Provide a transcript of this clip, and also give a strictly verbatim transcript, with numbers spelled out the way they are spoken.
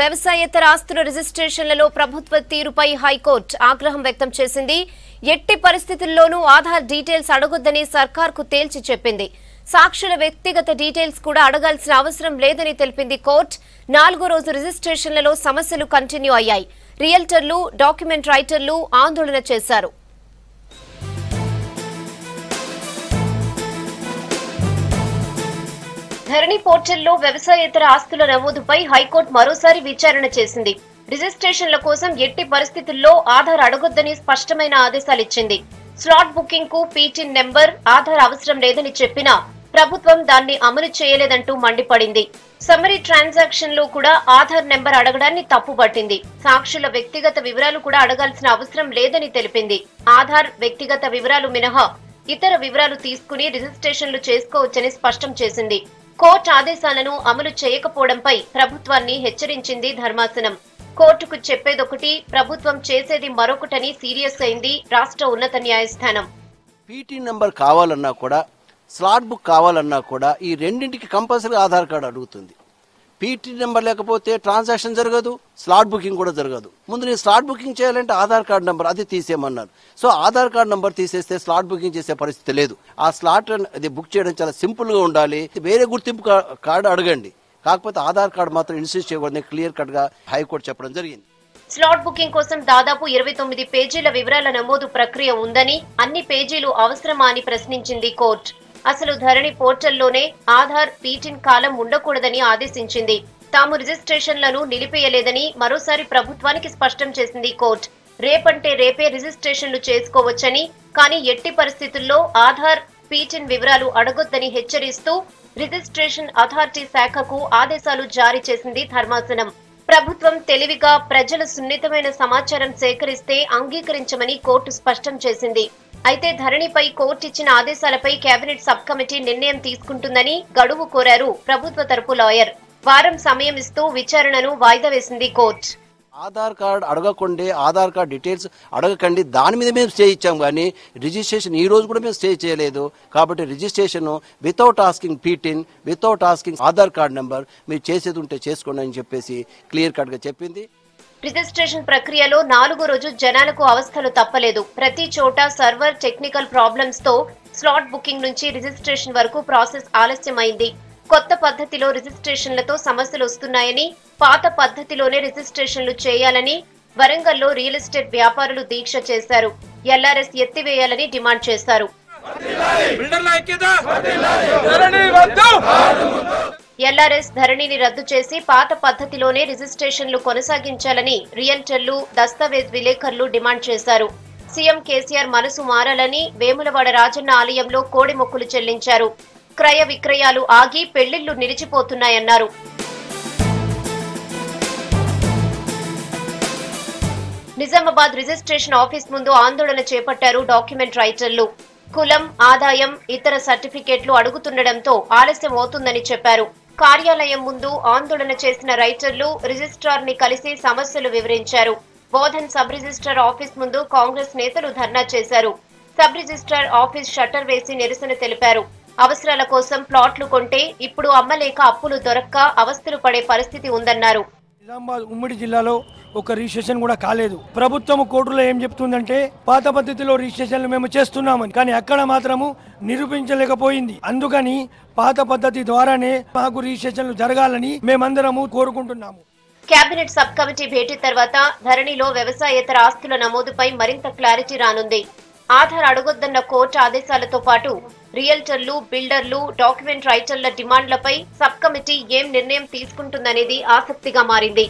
వ్యవసాయేతర ఆస్తుల రిజిస్ట్రేషన్లలో ప్రభుత్వ తీరుపై హైకోర్టు ఆగ్రహం వ్యక్తం చేసింది. ఎట్టి పరిస్థితుల్లోనూ ఆధార్ డీటెయిల్స్ అడగొద్దని సర్కార్కు తేల్చి చెప్పింది. సాక్షుల వ్యక్తిగత డీటెయిల్స్ కూడా అడగాల్సిన అవసరం లేదని తెలిపింది కోర్టు. నాలుగో రోజు రిజిస్ట్రేషన్లలో సమస్యలు కంటిన్యూ అయ్యాయి. రియల్టర్లు, డాక్యుమెంట్ రైటర్లు ఆందోళన చేశారు. ధరణి పోర్టల్లో వ్యవసాయేతర ఆస్తుల నమోదుపై హైకోర్టు మరోసారి విచారణ చేసింది. రిజిస్ట్రేషన్ల కోసం ఎట్టి పరిస్థితుల్లో ఆధార్ అడగొద్దని స్పష్టమైన ఆదేశాలిచ్చింది. స్లాట్ బుకింగ్ కు పీటిన్ నెంబర్, ఆధార్ అవసరం లేదని చెప్పినా ప్రభుత్వం దాన్ని అమలు చేయలేదంటూ మండిపడింది. సమరీ ట్రాన్సాక్షన్ లో కూడా ఆధార్ నెంబర్ అడగడాన్ని తప్పుపట్టింది. సాక్షుల వ్యక్తిగత వివరాలు కూడా అడగాల్సిన అవసరం లేదని తెలిపింది. ఆధార్ వ్యక్తిగత వివరాలు మినహా ఇతర వివరాలు తీసుకుని రిజిస్ట్రేషన్లు చేసుకోవచ్చని స్పష్టం చేసింది. కోర్టు ఆదేశాలను అమలు చేయకపోవడంపై ప్రభుత్వాన్ని హెచ్చరించింది ధర్మాసనం. కోర్టుకు చెప్పేదొకటి, ప్రభుత్వం చేసేది మరొకటని సీరియస్ అయింది రాష్ట్ర ఉన్నత న్యాయస్థానం. పీటీ నెంబర్ కావాలన్నా కూడా, స్లాట్ బుక్ కావాలన్నా కూడా ఈ రెండింటికి కంపల్సరీ ఆధార్ కార్డు అడుగుతుంది. పీటీ నెంబర్ లేకపోతే ట్రాన్సాక్షన్ జరగదు, స్లాట్ బుకింగ్ కూడా జరగదు. ముందు నేను స్లాట్ బుకింగ్ చేయాలంటే ఆధార్ కార్డు నెంబర్ అది తీసేయమన్నారు. సో ఆధార్ కార్డు నెంబర్ తీసేస్తే స్లాట్ బుకింగ్ చేసే పరిస్థితి లేదు. ఆ స్లాట్ అది బుక్ చేయడం చాలా సింపుల్గా ఉండాలి. వేరే గుర్తింపు కార్డు అడగండి, కాకపోతే ఆధార్ కార్డు మాత్రం ఇన్సిస్ట్ చేయకూడదని క్లియర్ కట్ గా హైకోర్టు చెప్పడం జరిగింది. స్లాట్ బుకింగ్ కోసం దాదాపు ఇరవై తొమ్మిది పేజీల వివరాల నమోదు ప్రక్రియ ఉందని, అన్ని పేజీలు అవసరమా అని ప్రశ్నించింది కోర్టు. అసలు ధరణి పోర్టల్లోనే ఆధార్, పీటిన్ కాలం ఉండకూడదని ఆదేశించింది. తాము రిజిస్ట్రేషన్లను నిలిపేయలేదని మరోసారి ప్రభుత్వానికి స్పష్టం చేసింది కోర్టు. రేపంటే రేపే రిజిస్ట్రేషన్లు చేసుకోవచ్చని, కానీ ఎట్టి పరిస్థితుల్లో ఆధార్, పీటిన్ వివరాలు అడగొద్దని హెచ్చరిస్తూ రిజిస్ట్రేషన్ అథారిటీ శాఖకు ఆదేశాలు జారీ చేసింది ధర్మాసనం. ప్రభుత్వం తెలివిగా ప్రజల సున్నితమైన సమాచారం సేకరిస్తే అంగీకరించమని కోర్టు స్పష్టం చేసింది. అయితే ధరణిపై కోర్టు ఇచ్చిన ఆదేశాలపై కేబినెట్ సబ్ కమిటీ నిర్ణయం తీసుకుంటుందని గడువు కోరారు ప్రభుత్వ తరపు లాయర్. వారం సమయం ఇస్తూ విచారణను వాయిదా వేసింది కోర్టు. ఆధార్ కార్డు అడగకుండా, ఆధార్ కార్డు డీటెయిల్స్ అడగకండి, దాని మీద మేము స్టే ఇచ్చాము. కానీ రిజిస్ట్రేషన్ ఈ రోజు కూడా మేము స్టే చేయలేదు. కాబట్టి registration without asking PTIN, without asking Aadhaar card number, మీరు చేసేది ఉంటే చేసుకోండి అని చెప్పేసి క్లియర్ కట్ గా చెప్పింది. రిజిస్ట్రేషన్ ప్రక్రియలో నాలుగో రోజు జనాలకు అవస్థలు తప్పలేదు. ప్రతి చోట సర్వర్ టెక్నికల్ ప్రాబ్లమ్స్ తో స్లాట్ బుకింగ్ నుంచి రిజిస్ట్రేషన్ వరకు ప్రాసెస్ ఆలస్యమైంది. కొత్త పద్ధతిలో రిజిస్ట్రేషన్లతో సమస్యలు వస్తున్నాయని, పాత పద్ధతిలోనే రిజిస్ట్రేషన్లు చేయాలని వరంగల్లో రియల్ ఎస్టేట్ వ్యాపారులు దీక్ష చేశారు. ఎల్ఆర్ఎస్ ఎత్తివేయాలని డిమాండ్ చేశారు. ఎల్ఆర్ఎస్ ధరణిని రద్దు చేసి పాత పద్ధతిలోనే రిజిస్ట్రేషన్లు కొనసాగించాలని రియల్టర్లు, దస్తావేజ్ విలేకరులు డిమాండ్ చేశారు. సీఎం కేసీఆర్ మనసు మారాలని వేములవాడ రాజన్న ఆలయంలో కోడి మొక్కులు చెల్లించారు. క్రయ విక్రయాలు ఆగి పెళ్లిళ్లు నిలిచిపోతున్నాయన్నారు. నిజామాబాద్ రిజిస్ట్రేషన్ ఆఫీస్ ముందు ఆందోళన చేపట్టారు డాక్యుమెంట్ రైటర్లు. కులం, ఆదాయం, ఇతర సర్టిఫికేట్లు అడుగుతుండటంతో ఆలస్యం అవుతుందని చెప్పారు. కార్యాలయం ముందు ఆందోళన చేసిన రైటర్లు రిజిస్ట్రార్ ని కలిసి సమస్యలు వివరించారు. బోధన్ సబ్ రిజిస్ట్రార్ ఆఫీస్ ముందు కాంగ్రెస్ నేతలు ధర్నా చేశారు. సబ్ రిజిస్ట్రార్ ఆఫీస్ షట్టర్ వేసి నిరసన తెలిపారు. అవసరాల కోసం ప్లాట్లు కొంటే ఇప్పుడు అమ్మలేక అప్పులు దొరక్క అవస్థలు పడే పరిస్థితి ఉందన్నారు. నిజామాబాద్ ఉమ్మడి జిల్లాలో ఒక రిజిస్ట్రేషన్ కూడా కాలేదు. ప్రభుత్వం కోర్టులో ఏం చెప్తుందంటే పాత పద్ధతిలో రిజిస్ట్రేషన్లు మేము చేస్తున్నామని, కానీ అక్కడ మాత్రము నిరూపించలేకపోయింది. అందుకని పాత పద్ధతి ద్వారానే మాకు రిజిస్ట్రేషన్లు జరగాలని మేమందరము కోరుకుంటున్నాము. కేబినెట్ సబ్ కమిటీ భేటీ తర్వాత ధరణిలో వ్యవసాయేతర ఆస్తుల నమోదుపై మరింత క్లారిటీ రానుంది. ఆధార్ అడగొద్దన్న కోర్టు ఆదేశాలతో పాటు రియల్టర్లు, బిల్డర్లు, డాక్యుమెంట్ రైటర్ల డిమాండ్లపై సబ్ కమిటీ ఏం నిర్ణయం తీసుకుంటుందనేది ఆసక్తిగా మారింది.